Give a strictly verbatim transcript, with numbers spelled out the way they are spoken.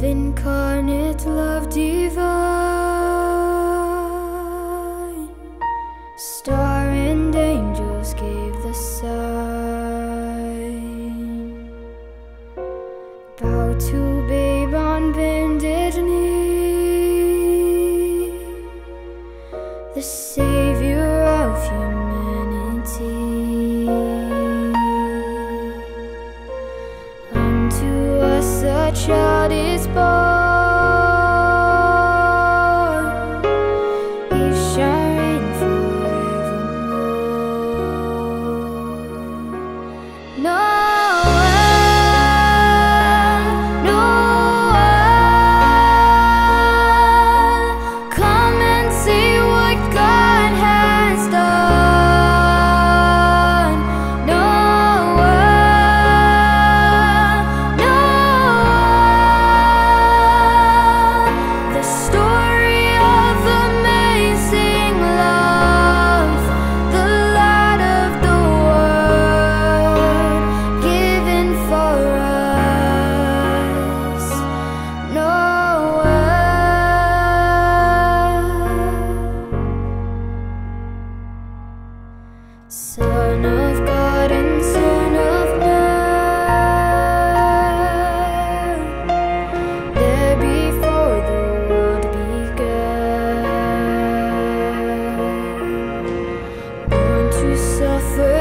Love incarnate, love divine, star and angels gave the sign. Bow to babe on bended knee, the savior of humanity. Unto us a child is born, Son of God and Son of Man, there before the world began, born to suffer.